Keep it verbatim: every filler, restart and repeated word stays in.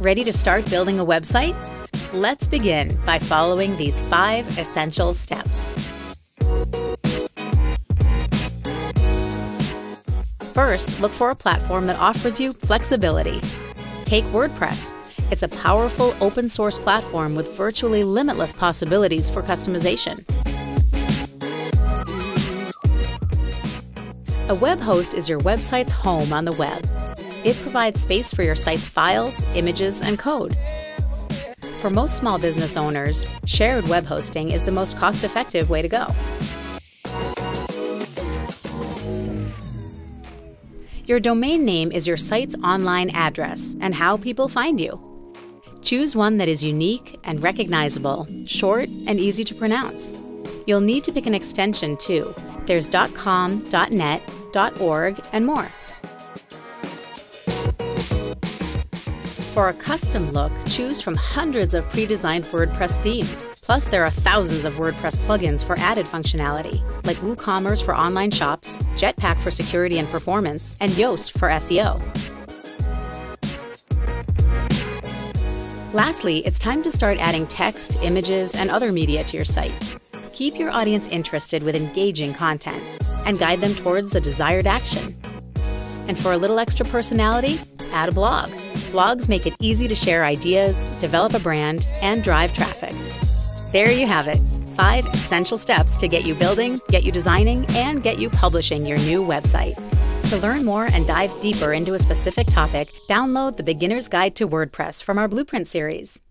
Ready to start building a website? Let's begin by following these five essential steps. First, look for a platform that offers you flexibility. Take WordPress. It's a powerful open source platform with virtually limitless possibilities for customization. A web host is your website's home on the web. It provides space for your site's files, images, and code. For most small business owners, shared web hosting is the most cost-effective way to go. Your domain name is your site's online address and how people find you. Choose one that is unique and recognizable, short and easy to pronounce. You'll need to pick an extension too. There's .com, .net, .org, and more. For a custom look, choose from hundreds of pre-designed WordPress themes. Plus, there are thousands of WordPress plugins for added functionality, like WooCommerce for online shops, Jetpack for security and performance, and Yoast for S E O. Lastly, it's time to start adding text, images, and other media to your site. Keep your audience interested with engaging content and guide them towards the desired action. And for a little extra personality, add a blog. Blogs make it easy to share ideas, develop a brand, and drive traffic. There you have it, five essential steps to get you building, get you designing, and get you publishing your new website. To learn more and dive deeper into a specific topic, download the Beginner's Guide to WordPress from our Blueprint series.